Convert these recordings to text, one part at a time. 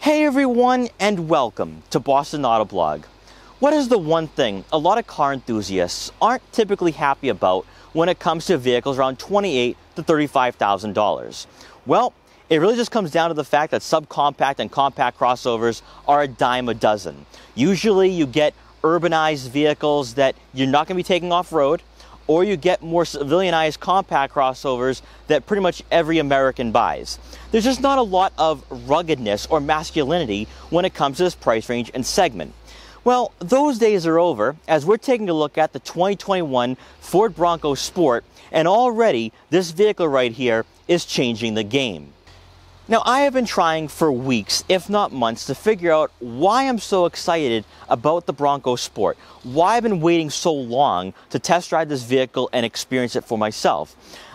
Hey everyone, and welcome to Boston Auto Blog. What is the one thing a lot of car enthusiasts aren't typically happy about when it comes to vehicles around $28,000 to $35,000? Well, it really just comes down to the fact that subcompact and compact crossovers are a dime a dozen. Usually you get urbanized vehicles that you're not going to be taking off-road, or you get more civilianized compact crossovers that pretty much every American buys. There's just not a lot of ruggedness or masculinity when it comes to this price range and segment. Well, those days are over, as we're taking a look at the 2021 Ford Bronco Sport, and already this vehicle right here is changing the game. Now, I have been trying for weeks, if not months, to figure out why I'm so excited about the Bronco Sport, why I've been waiting so long to test drive this vehicle and experience it for myself.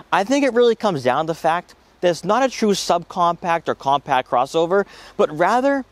I think it really comes down to the fact that it's not a true subcompact or compact crossover, but rather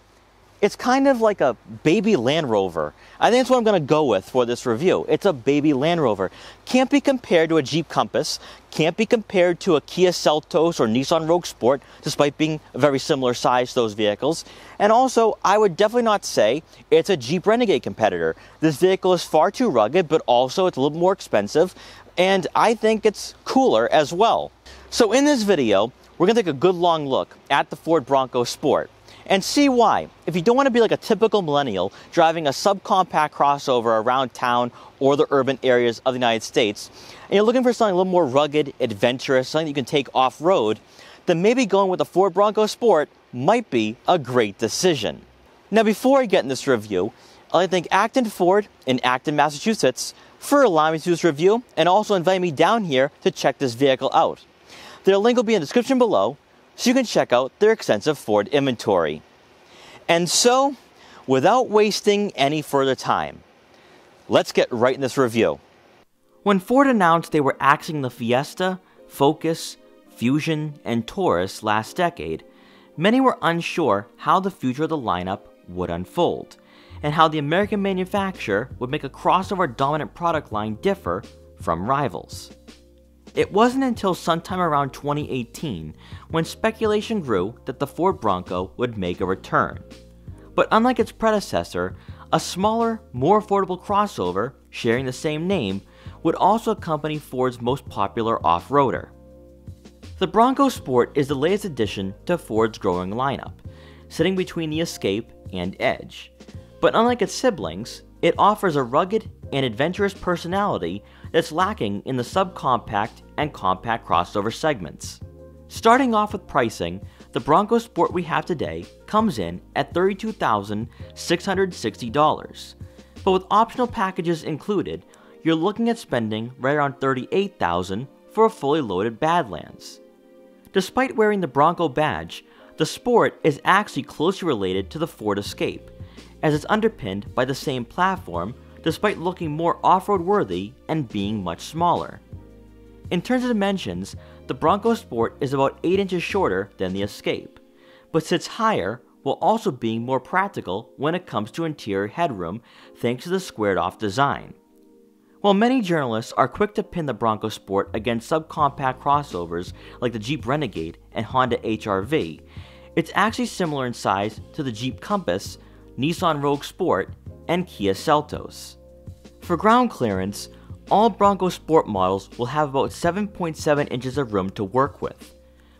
it's kind of like a baby Land Rover. I think that's what I'm going to go with for this review. It's a baby Land Rover. Can't be compared to a Jeep Compass. Can't be compared to a Kia Seltos or Nissan Rogue Sport, despite being a very similar size to those vehicles. And also, I would definitely not say it's a Jeep Renegade competitor. This vehicle is far too rugged, but also it's a little more expensive, and I think it's cooler as well. So in this video, we're going to take a good long look at the Ford Bronco Sport and see why, if you don't want to be like a typical millennial driving a subcompact crossover around town or the urban areas of the United States, and you're looking for something a little more rugged, adventurous, something you can take off-road, then maybe going with the Ford Bronco Sport might be a great decision. Now, before I get in this review, I'd like to thank Acton Ford in Acton, Massachusetts for allowing me to do this review and also inviting me down here to check this vehicle out. Their link will be in the description below, so you can check out their extensive Ford inventory. And so, without wasting any further time, let's get right in this review. When Ford announced they were axing the Fiesta, Focus, Fusion, and Taurus last decade, many were unsure how the future of the lineup would unfold, and how the American manufacturer would make a crossover dominant product line differ from rivals. It wasn't until sometime around 2018 when speculation grew that the Ford Bronco would make a return. But unlike its predecessor, a smaller, more affordable crossover sharing the same name would also accompany Ford's most popular off-roader. The Bronco Sport is the latest addition to Ford's growing lineup, sitting between the Escape and Edge. But unlike its siblings, it offers a rugged and adventurous personality that's lacking in the subcompact and compact crossover segments. Starting off with pricing, the Bronco Sport we have today comes in at $32,660, but with optional packages included, you're looking at spending right around $38,000 for a fully loaded Badlands. Despite wearing the Bronco badge, the Sport is actually closely related to the Ford Escape, as it's underpinned by the same platform despite looking more off-road worthy and being much smaller. In terms of dimensions, the Bronco Sport is about 8 inches shorter than the Escape, but sits higher while also being more practical when it comes to interior headroom thanks to the squared-off design. While many journalists are quick to pin the Bronco Sport against subcompact crossovers like the Jeep Renegade and Honda HR-V, it's actually similar in size to the Jeep Compass, Nissan Rogue Sport, and Kia Seltos. For ground clearance, all Bronco Sport models will have about 7.7 inches of room to work with,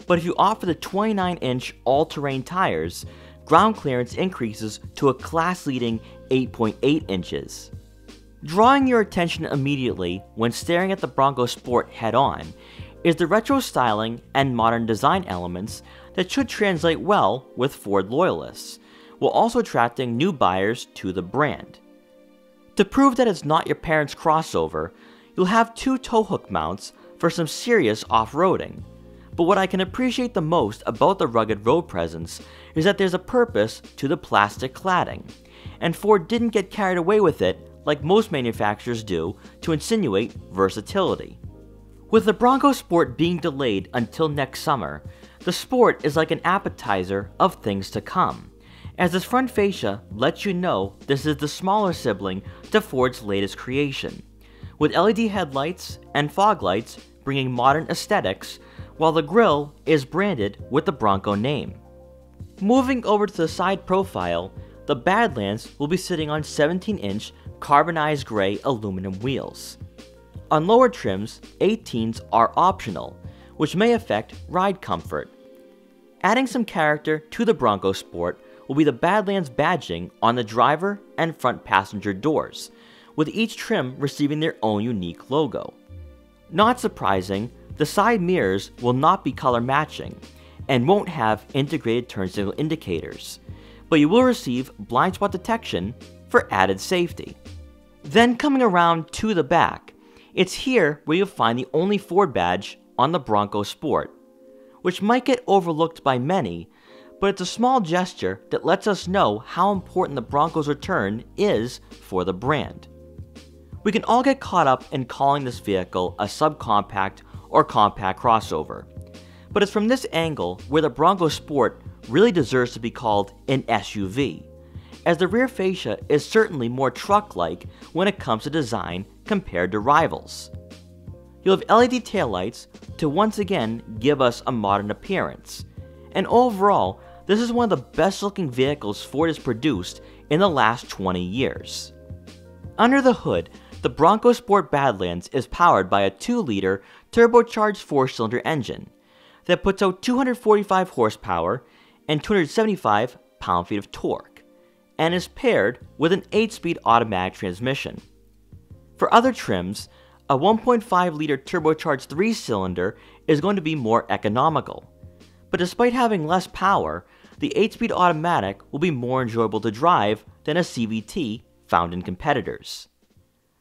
but if you opt for the 29-inch all-terrain tires, ground clearance increases to a class-leading 8.8 inches. Drawing your attention immediately when staring at the Bronco Sport head-on is the retro styling and modern design elements that should translate well with Ford loyalists, while also attracting new buyers to the brand. To prove that it's not your parents' crossover, you'll have two towhook mounts for some serious off-roading, but what I can appreciate the most about the rugged road presence is that there's a purpose to the plastic cladding, and Ford didn't get carried away with it like most manufacturers do to insinuate versatility. With the Bronco Sport being delayed until next summer, the Sport is like an appetizer of things to come, as this front fascia lets you know this is the smaller sibling to Ford's latest creation, with LED headlights and fog lights bringing modern aesthetics, while the grille is branded with the Bronco name. Moving over to the side profile, the Badlands will be sitting on 17-inch carbonized gray aluminum wheels. On lower trims, 18s are optional, which may affect ride comfort. Adding some character to the Bronco Sport will be the Badlands badging on the driver and front passenger doors, with each trim receiving their own unique logo. Not surprising, the side mirrors will not be color matching and won't have integrated turn signal indicators, but you will receive blind spot detection for added safety. Then coming around to the back, it's here where you'll find the only Ford badge on the Bronco Sport, which might get overlooked by many, but it's a small gesture that lets us know how important the Bronco's return is for the brand. We can all get caught up in calling this vehicle a subcompact or compact crossover, but it's from this angle where the Bronco Sport really deserves to be called an SUV, as the rear fascia is certainly more truck-like when it comes to design compared to rivals. You'll have LED taillights to once again give us a modern appearance, and overall, this is one of the best-looking vehicles Ford has produced in the last 20 years. Under the hood, the Bronco Sport Badlands is powered by a 2-liter turbocharged 4-cylinder engine that puts out 245 horsepower and 275 pound-feet of torque, and is paired with an 8-speed automatic transmission. For other trims, a 1.5-liter turbocharged 3-cylinder is going to be more economical, but despite having less power, the 8-speed automatic will be more enjoyable to drive than a CVT found in competitors.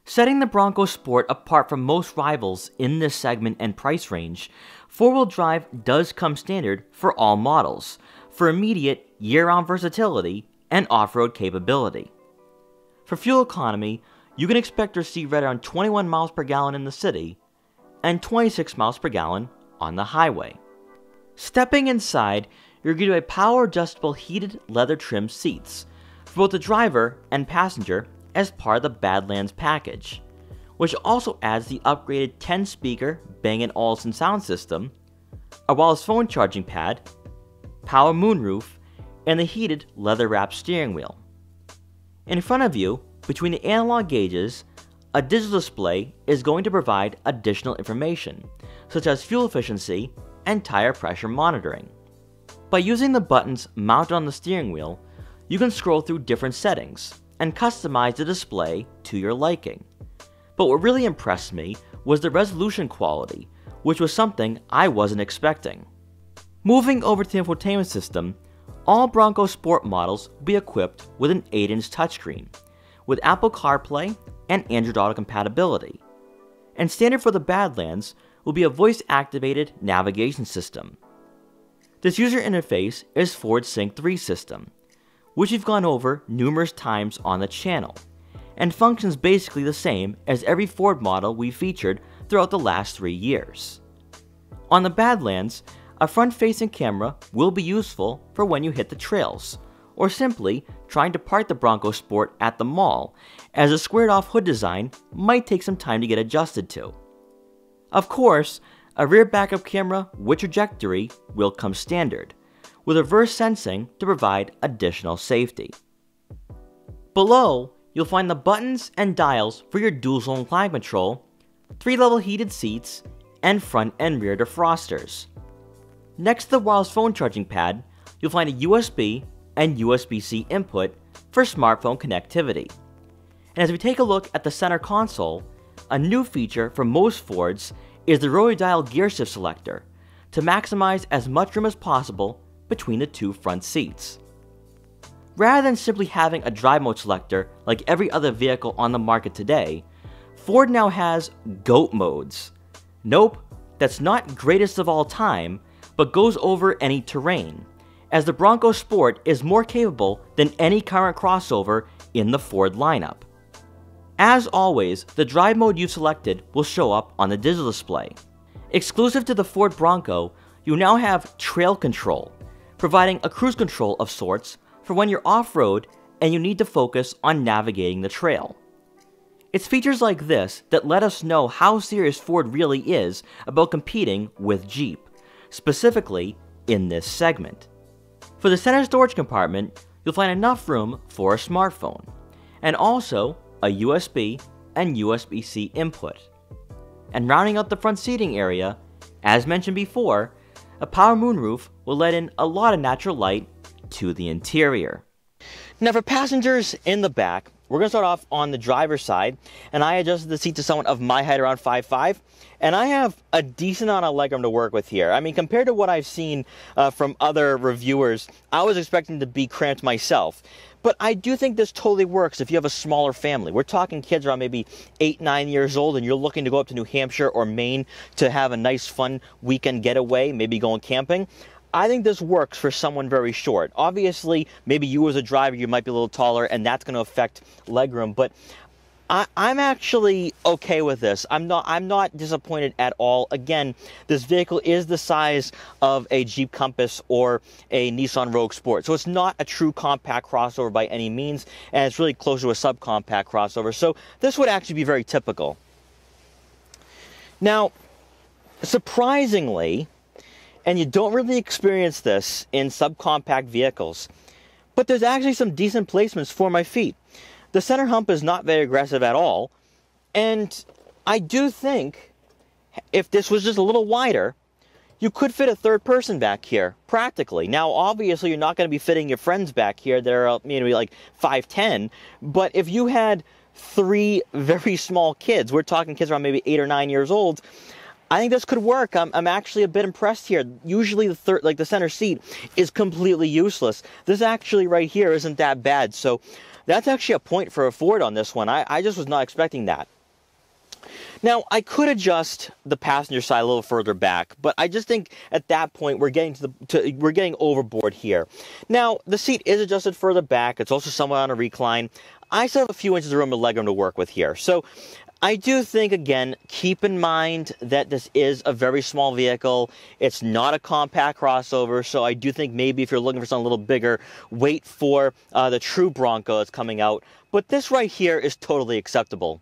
Setting the Bronco Sport apart from most rivals in this segment and price range, four-wheel drive does come standard for all models, for immediate year-round versatility and off-road capability. For fuel economy, you can expect to receive right around 21 miles per gallon in the city and 26 miles per gallon on the highway. Stepping inside, you're going to have power-adjustable heated leather-trimmed seats for both the driver and passenger as part of the Badlands package, which also adds the upgraded 10-speaker Bang & Olufsen sound system, a wireless phone charging pad, power moonroof, and the heated leather-wrapped steering wheel. In front of you, between the analog gauges, a digital display is going to provide additional information, such as fuel efficiency and tire pressure monitoring. By using the buttons mounted on the steering wheel, you can scroll through different settings and customize the display to your liking. But what really impressed me was the resolution quality, which was something I wasn't expecting. Moving over to the infotainment system, all Bronco Sport models will be equipped with an 8-inch touchscreen, with Apple CarPlay and Android Auto compatibility. And standard for the Badlands will be a voice-activated navigation system. This user interface is Ford's SYNC 3 system, which we've gone over numerous times on the channel, and functions basically the same as every Ford model we featured throughout the last 3 years. On the Badlands, a front-facing camera will be useful for when you hit the trails, or simply trying to park the Bronco Sport at the mall, as a squared-off hood design might take some time to get adjusted to. Of course, a rear backup camera with trajectory will come standard, with reverse sensing to provide additional safety. Below, you'll find the buttons and dials for your dual-zone climate control, 3-level heated seats, and front and rear defrosters. Next to the wireless phone charging pad, you'll find a USB and USB-C input for smartphone connectivity. And as we take a look at the center console, a new feature for most Fords is the rotary dial gear shift selector to maximize as much room as possible between the two front seats. Rather than simply having a drive mode selector like every other vehicle on the market today, Ford now has GOAT modes. Nope, that's not greatest of all time, but goes over any terrain, as the Bronco Sport is more capable than any current crossover in the Ford lineup. As always, the drive mode you've selected will show up on the digital display. Exclusive to the Ford Bronco, you now have Trail Control, providing a cruise control of sorts for when you're off-road and you need to focus on navigating the trail. It's features like this that let us know how serious Ford really is about competing with Jeep, specifically in this segment. For the center storage compartment, you'll find enough room for a smartphone, and also a USB and USB-C input. And rounding out the front seating area, as mentioned before, a power moonroof will let in a lot of natural light to the interior. Now for passengers in the back, we're going to start off on the driver's side, and I adjusted the seat to someone of my height, around 5'5", and I have a decent amount of legroom to work with here. I mean, compared to what I've seen from other reviewers, I was expecting to be cramped myself, but I do think this totally works if you have a smaller family. We're talking kids around maybe 8, 9 years old, and you're looking to go up to New Hampshire or Maine to have a nice, fun weekend getaway, maybe going camping. I think this works for someone very short. Obviously, maybe you as a driver, you might be a little taller, and that's going to affect legroom, but I'm actually okay with this. I'm not disappointed at all. Again, this vehicle is the size of a Jeep Compass or a Nissan Rogue Sport, so it's not a true compact crossover by any means, and it's really close to a subcompact crossover, so this would actually be very typical. Now, surprisingly, and you don't really experience this in subcompact vehicles, but there's actually some decent placements for my feet. The center hump is not very aggressive at all, and I do think if this was just a little wider, you could fit a third person back here, practically. Now, obviously, you're not going to be fitting your friends back here. They're maybe like 5'10", but if you had 3 very small kids, we're talking kids around maybe 8 or 9 years old, I think this could work. I'm actually a bit impressed here. Usually the center seat is completely useless. This actually right here isn't that bad. So that's actually a point for a Ford on this one. I just was not expecting that. Now, I could adjust the passenger side a little further back, but I just think at that point we're getting we're getting overboard here. Now, the seat is adjusted further back. It's also somewhat on a recline. I still have a few inches of room and legroom to work with here. So I do think, again, keep in mind that this is a very small vehicle. It's not a compact crossover, so I do think maybe if you're looking for something a little bigger, wait for the true Bronco that's coming out. But this right here is totally acceptable.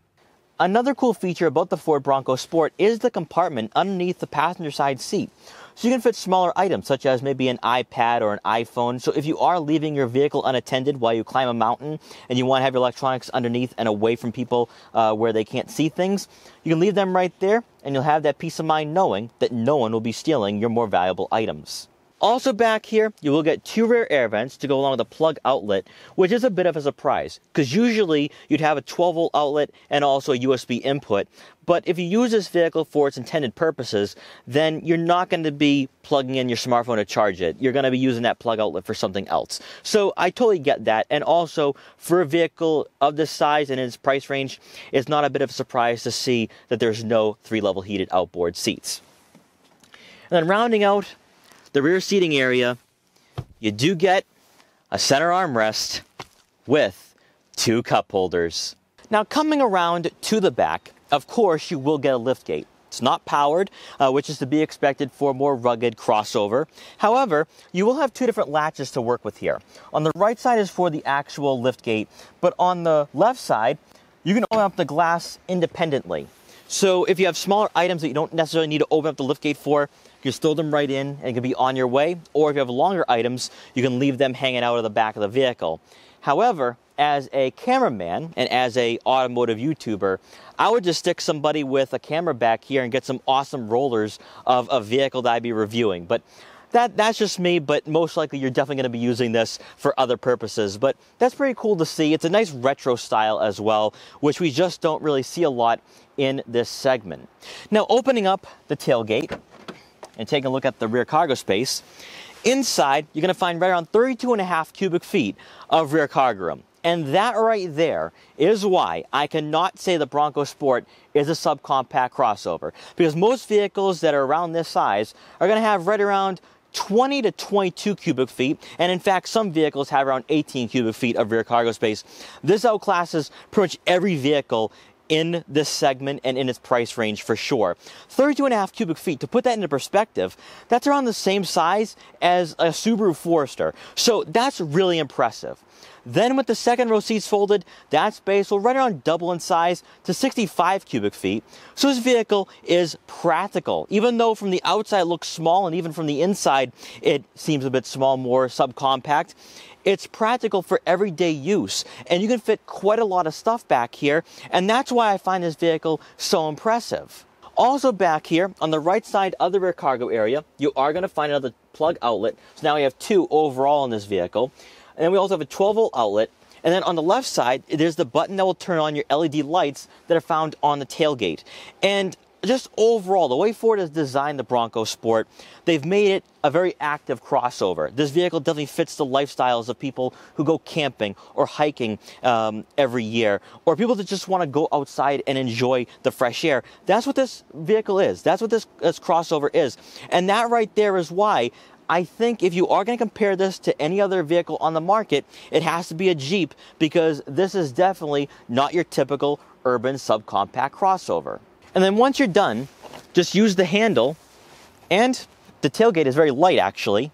Another cool feature about the Ford Bronco Sport is the compartment underneath the passenger side seat. So you can fit smaller items, such as maybe an iPad or an iPhone. So if you are leaving your vehicle unattended while you climb a mountain and you want to have your electronics underneath and away from people where they can't see things, you can leave them right there and you'll have that peace of mind knowing that no one will be stealing your more valuable items. Also back here, you will get 2 rear air vents to go along with a plug outlet, which is a bit of a surprise, because usually you'd have a 12-volt outlet and also a USB input. But if you use this vehicle for its intended purposes, then you're not going to be plugging in your smartphone to charge it. You're going to be using that plug outlet for something else. So I totally get that. And also, for a vehicle of this size and its price range, it's not a bit of a surprise to see that there's no 3-level heated outboard seats. And then rounding out the rear seating area, you do get a center armrest with 2 cup holders. Now coming around to the back, of course you will get a liftgate. It's not powered, which is to be expected for a more rugged crossover. However, you will have 2 different latches to work with here. On the right side is for the actual liftgate, but on the left side, you can open up the glass independently. So if you have smaller items that you don't necessarily need to open up the liftgate for, you can throw them right in and it can be on your way. Or if you have longer items, you can leave them hanging out of the back of the vehicle. However, as a cameraman and as an automotive YouTuber, I would just stick somebody with a camera back here and get some awesome rollers of a vehicle that I'd be reviewing. But that's just me, but most likely you're definitely going to be using this for other purposes. But that's pretty cool to see. It's a nice retro style as well, which we just don't really see a lot in this segment. Now opening up the tailgate and taking a look at the rear cargo space, inside you're going to find right around 32.5 cubic feet of rear cargo room. And that right there is why I cannot say the Bronco Sport is a subcompact crossover, because most vehicles that are around this size are going to have right around 20 to 22 cubic feet, and in fact some vehicles have around 18 cubic feet of rear cargo space. This outclasses pretty much every vehicle in this segment and in its price range for sure. 32.5 cubic feet, to put that into perspective, that's around the same size as a Subaru Forester. So that's really impressive. Then with the second row seats folded, that space will right around double in size to 65 cubic feet. So this vehicle is practical, even though from the outside it looks small and even from the inside it seems a bit small, more subcompact. It's practical for everyday use, and you can fit quite a lot of stuff back here, and that's why I find this vehicle so impressive. Also back here, on the right side of the rear cargo area, you are going to find another plug outlet, so now we have two overall in this vehicle. And then we also have a 12-volt outlet, and then on the left side, there's the button that will turn on your LED lights that are found on the tailgate. And just overall, the way Ford has designed the Bronco Sport, they've made it a very active crossover. This vehicle definitely fits the lifestyles of people who go camping or hiking every year, or people that just want to go outside and enjoy the fresh air. That's what this vehicle is. That's what this crossover is. And that right there is why I think if you are going to compare this to any other vehicle on the market, it has to be a Jeep, because this is definitely not your typical urban subcompact crossover. And then once you're done, just use the handle, and the tailgate is very light actually,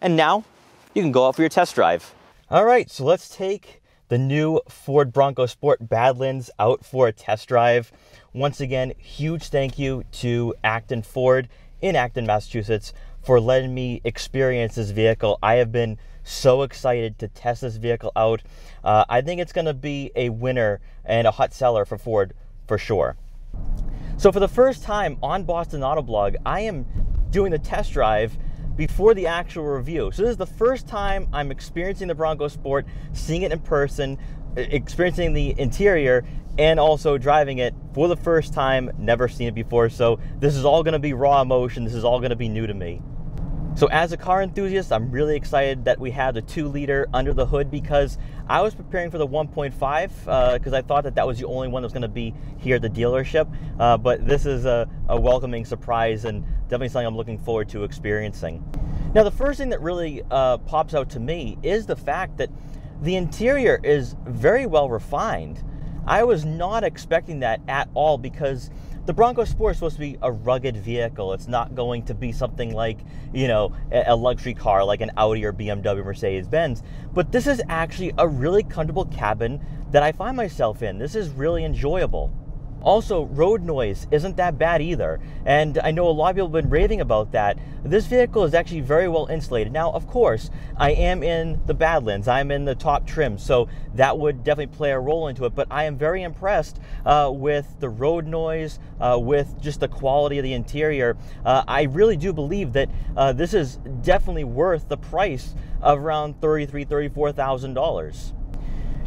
and now you can go out for your test drive. All right, so let's take the new Ford Bronco Sport Badlands out for a test drive. Once again, huge thank you to Acton Ford in Acton, Massachusetts for letting me experience this vehicle. I have been so excited to test this vehicle out. I think it's gonna be a winner and a hot seller for Ford for sure. So for the first time on Boston Auto Blog, I am doing the test drive before the actual review. So this is the first time I'm experiencing the Bronco Sport, seeing it in person, experiencing the interior, and also driving it for the first time, never seen it before. So this is all gonna be raw emotion. This is all gonna be new to me. So as a car enthusiast, I'm really excited that we have the 2-liter under the hood, because I was preparing for the 1.5 because I thought that was the only one that was going to be here at the dealership. But this is a welcoming surprise and definitely something I'm looking forward to experiencing. Now, the first thing that really pops out to me is the fact that the interior is very well refined. I was not expecting that at all, because the Bronco Sport is supposed to be a rugged vehicle. It's not going to be something like, you know, a luxury car like an Audi or BMW, Mercedes-Benz. But this is actually a really comfortable cabin that I find myself in. This is really enjoyable. Also, road noise isn't that bad either, and I know a lot of people have been raving about that. This vehicle is actually very well insulated. Now, of course, I am in the Badlands. I'm in the top trim, so that would definitely play a role into it, but I am very impressed with the road noise, with just the quality of the interior. I really do believe that this is definitely worth the price of around $33,000, $34,000.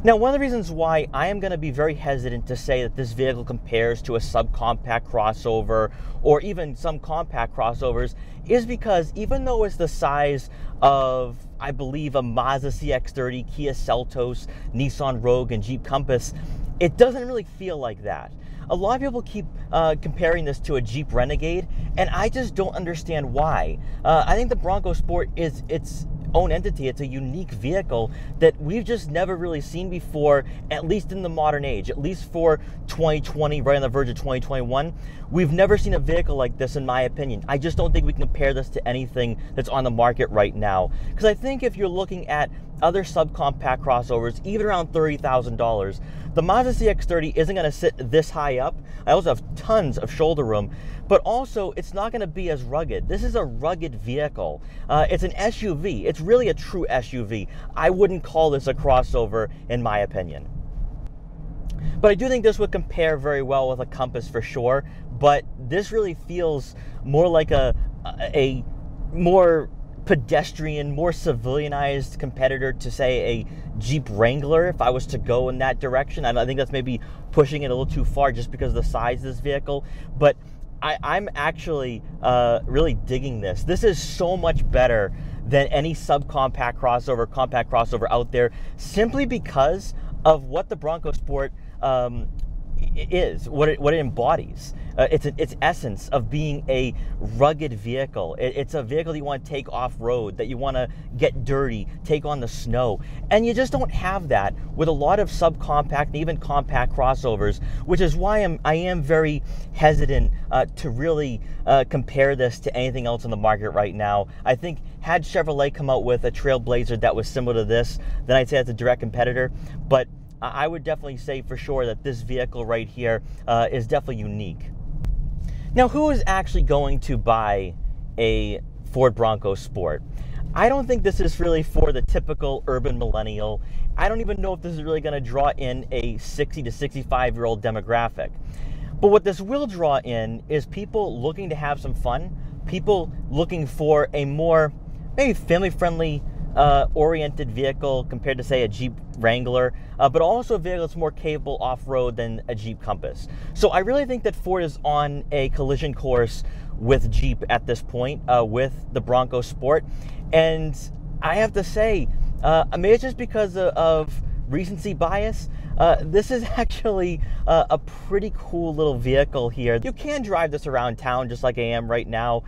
Now, one of the reasons why I am going to be very hesitant to say that this vehicle compares to a subcompact crossover or even some compact crossovers is because even though it's the size of, I believe, a Mazda CX-30, Kia Seltos, Nissan Rogue, and Jeep Compass, it doesn't really feel like that. A lot of people keep comparing this to a Jeep Renegade, and I just don't understand why. I think the Bronco Sport is its own entity. It's a unique vehicle that we've just never really seen before, at least in the modern age, at least for 2020, right on the verge of 2021. We've never seen a vehicle like this, in my opinion. I just don't think we can compare this to anything that's on the market right now. Because I think if you're looking at other subcompact crossovers, even around $30,000, the Mazda CX-30 isn't going to sit this high up. I also have tons of shoulder room, but also it's not going to be as rugged. This is a rugged vehicle. It's an SUV. It's really a true SUV. I wouldn't call this a crossover, in my opinion. But I do think this would compare very well with a Compass for sure, but this really feels more like a more pedestrian, more civilianized competitor to, say, a Jeep Wrangler, if I was to go in that direction. I think that's maybe pushing it a little too far just because of the size of this vehicle, but I'm actually really digging this. This is so much better than any subcompact crossover, compact crossover out there, simply because of what the Bronco Sport is, what it embodies. It's its essence of being a rugged vehicle. It's a vehicle that you want to take off-road, that you want to get dirty, take on the snow. And you just don't have that with a lot of subcompact and even compact crossovers, which is why I am very hesitant to really compare this to anything else in the market right now. I think had Chevrolet come out with a Trailblazer that was similar to this, then I'd say that's a direct competitor. But I would definitely say for sure that this vehicle right here is definitely unique. Now, who is actually going to buy a Ford Bronco Sport? I don't think this is really for the typical urban millennial. I don't even know if this is really going to draw in a 60 to 65-year-old demographic. But what this will draw in is people looking to have some fun, people looking for a more maybe family-friendly oriented vehicle compared to, say, a Jeep Wrangler, but also a vehicle that's more capable off-road than a Jeep Compass. So I really think that Ford is on a collision course with Jeep at this point, with the Bronco Sport. And I have to say, maybe it's just because of recency bias, this is actually a pretty cool little vehicle here. You can drive this around town just like I am right now.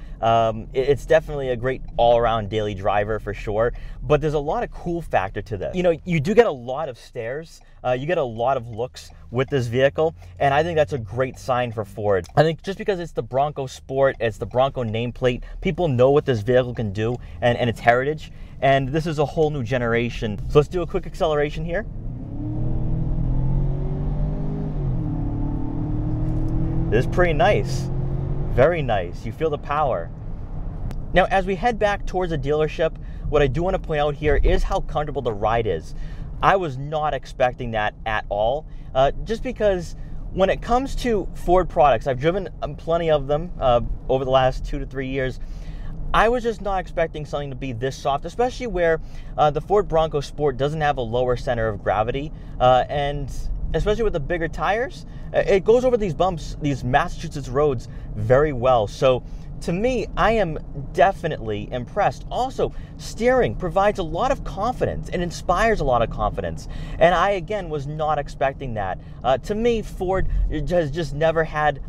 It's definitely a great all-around daily driver for sure, but there's a lot of cool factor to this. You know, you do get a lot of stares, you get a lot of looks with this vehicle, and I think that's a great sign for Ford. I think just because it's the Bronco Sport, it's the Bronco nameplate, people know what this vehicle can do and its heritage, and this is a whole new generation. So let's do a quick acceleration here. This is pretty nice, very nice. You feel the power. Now, as we head back towards the dealership, what I do want to point out here is how comfortable the ride is. I was not expecting that at all, just because when it comes to Ford products, I've driven plenty of them over the last 2 to 3 years. I was just not expecting something to be this soft, especially where the Ford Bronco Sport doesn't have a lower center of gravity, and especially with the bigger tires, it goes over these bumps, these Massachusetts roads, very well. So to me, I am definitely impressed. Also, steering provides a lot of confidence and inspires a lot of confidence. And I, again, was not expecting that. To me, Ford has just never had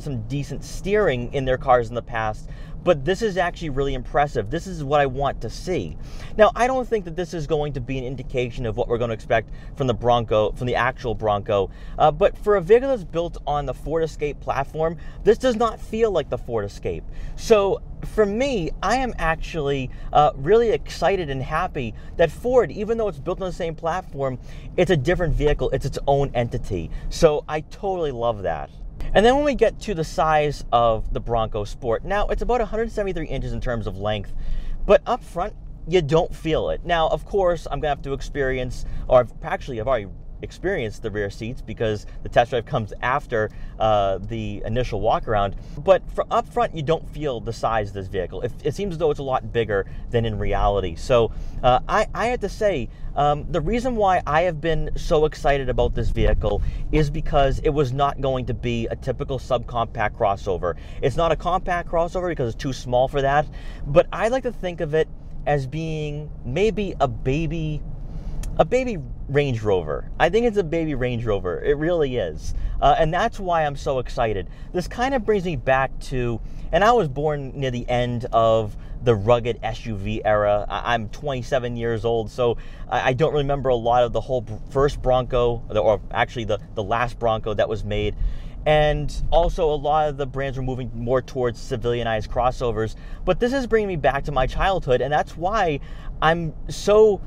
some decent steering in their cars in the past. But this is actually really impressive. This is what I want to see. Now, I don't think that this is going to be an indication of what we're going to expect from the Bronco, from the actual Bronco. But for a vehicle that's built on the Ford Escape platform, this does not feel like the Ford Escape. So for me, I am actually really excited and happy that Ford, even though it's built on the same platform, it's a different vehicle. It's its own entity. So I totally love that. And then when we get to the size of the Bronco Sport, now it's about 173 inches in terms of length, but up front, you don't feel it. Now, of course, I'm gonna have to experience, or I've already experienced the rear seats because the test drive comes after the initial walk around. But from up front, you don't feel the size of this vehicle. It seems as though it's a lot bigger than in reality. So I have to say, the reason why I have been so excited about this vehicle is because it was not going to be a typical subcompact crossover. It's not a compact crossover because it's too small for that, but I like to think of it as being maybe a baby Range Rover. I think it's a baby Range Rover. It really is. And that's why I'm so excited. This kind of brings me back to, and I was born near the end of the rugged SUV era. I'm 27 years old, so I don't remember a lot of the whole first Bronco, or actually the last Bronco that was made. And also a lot of the brands were moving more towards civilianized crossovers. But this is bringing me back to my childhood, and that's why I'm so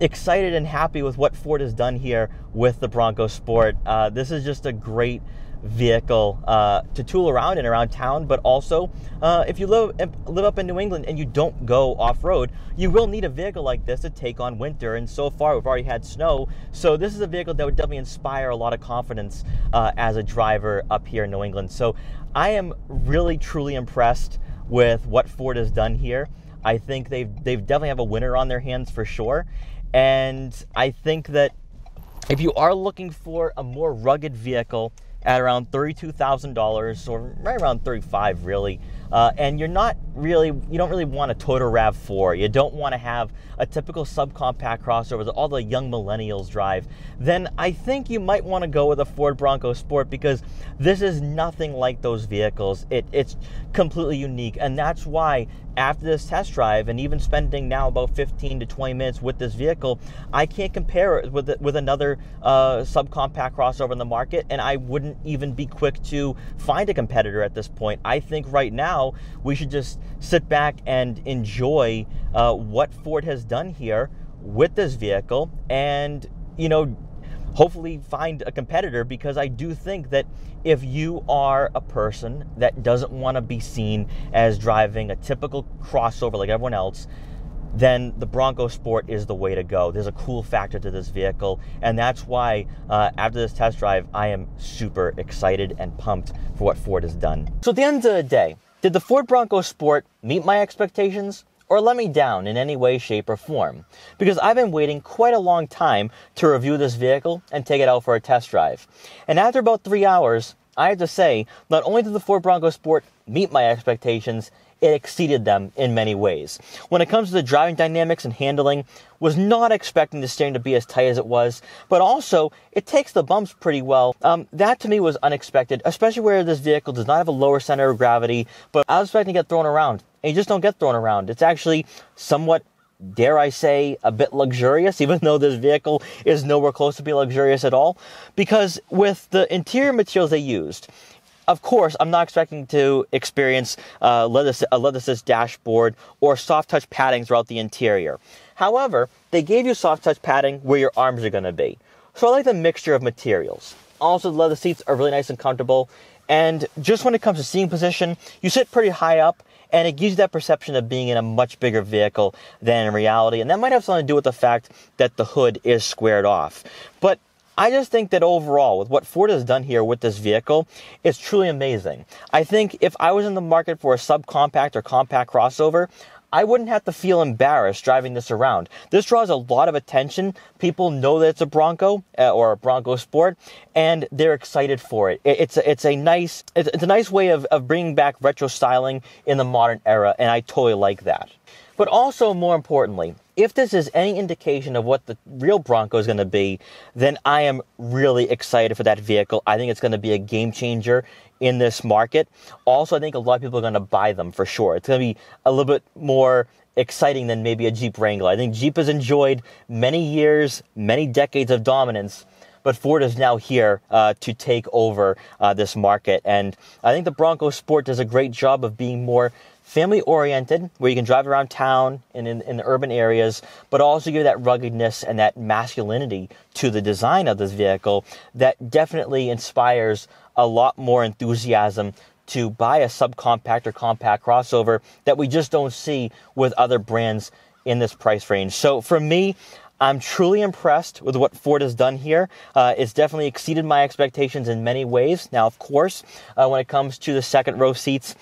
excited and happy with what Ford has done here with the Bronco Sport. This is just a great vehicle to tool around and around town, but also if you live up in New England and you don't go off-road, you will need a vehicle like this to take on winter, and so far we've already had snow, so this is a vehicle that would definitely inspire a lot of confidence as a driver up here in New England. So I am really truly impressed with what Ford has done here. I think they've definitely have a winner on their hands for sure. And I think that if you are looking for a more rugged vehicle at around $32,000, or right around $35,000 really, and you don't really want a Toyota RAV4. You don't want to have a typical subcompact crossover that all the young millennials drive. Then I think you might want to go with a Ford Bronco Sport, because this is nothing like those vehicles. It's completely unique, and that's why after this test drive, and even spending now about 15 to 20 minutes with this vehicle, I can't compare it with another subcompact crossover in the market, and I wouldn't even be quick to find a competitor at this point. I think right now we should just sit back and enjoy what Ford has done here with this vehicle, and hopefully find a competitor, because I do think that if you are a person that doesn't want to be seen as driving a typical crossover like everyone else, then the Bronco Sport is the way to go. There's a cool factor to this vehicle, and that's why after this test drive, I am super excited and pumped for what Ford has done. So at the end of the day, did the Ford Bronco Sport meet my expectations, or let me down in any way, shape, or form? Because I've been waiting quite a long time to review this vehicle and take it out for a test drive. And after about 3 hours, I have to say, not only did the Ford Bronco Sport meet my expectations, it exceeded them in many ways. When it comes to the driving dynamics and handling, was not expecting the steering to be as tight as it was, but also it takes the bumps pretty well. That to me was unexpected, especially where this vehicle does not have a lower center of gravity, but I was expecting to get thrown around, and you just don't get thrown around. It's actually somewhat, dare I say, a bit luxurious, even though this vehicle is nowhere close to be luxurious at all, because with the interior materials they used, of course, I'm not expecting to experience a leather assist dashboard or soft touch padding throughout the interior. However, they gave you soft touch padding where your arms are going to be. So I like the mixture of materials. Also, the leather seats are really nice and comfortable. And just when it comes to seating position, you sit pretty high up, and it gives you that perception of being in a much bigger vehicle than in reality. And that might have something to do with the fact that the hood is squared off. But I just think that overall, with what Ford has done here with this vehicle, it's truly amazing. I think if I was in the market for a subcompact or compact crossover, I wouldn't have to feel embarrassed driving this around. This draws a lot of attention. People know that it's a Bronco or a Bronco Sport, and they're excited for it. It's a nice way of bringing back retro styling in the modern era, and I totally like that. But also, more importantly, if this is any indication of what the real Bronco is going to be, then I am really excited for that vehicle. I think it's going to be a game changer in this market. Also, I think a lot of people are going to buy them for sure. It's going to be a little bit more exciting than maybe a Jeep Wrangler. I think Jeep has enjoyed many years, many decades of dominance, but Ford is now here to take over this market. And I think the Bronco Sport does a great job of being more family-oriented, where you can drive around town and in the urban areas, but also give that ruggedness and that masculinity to the design of this vehicle that definitely inspires a lot more enthusiasm to buy a subcompact or compact crossover that we just don't see with other brands in this price range. So for me, I'm truly impressed with what Ford has done here. It's definitely exceeded my expectations in many ways. Now, of course, when it comes to the second row seats,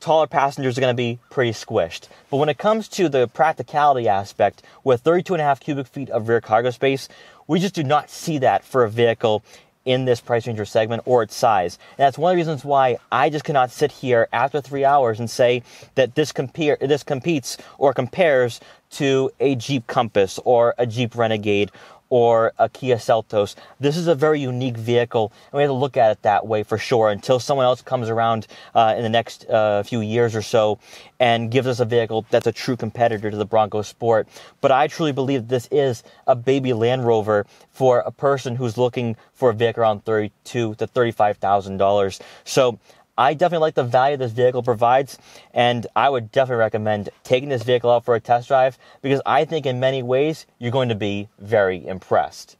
taller passengers are going to be pretty squished. But when it comes to the practicality aspect, with 32.5 cubic feet of rear cargo space, we just do not see that for a vehicle in this price range or segment or its size. And that's one of the reasons why I just cannot sit here after 3 hours and say that this competes or compares to a Jeep Compass or a Jeep Renegade or a Kia Seltos. This is a very unique vehicle, and we have to look at it that way for sure until someone else comes around in the next few years or so and gives us a vehicle that's a true competitor to the Bronco Sport. But I truly believe this is a baby Land Rover for a person who's looking for a vehicle around $32,000 to $35,000. So I definitely like the value this vehicle provides, and I would definitely recommend taking this vehicle out for a test drive, because I think in many ways you're going to be very impressed.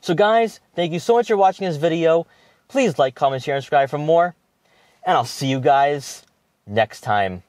So guys, thank you so much for watching this video. Please like, comment, share, and subscribe for more, and I'll see you guys next time.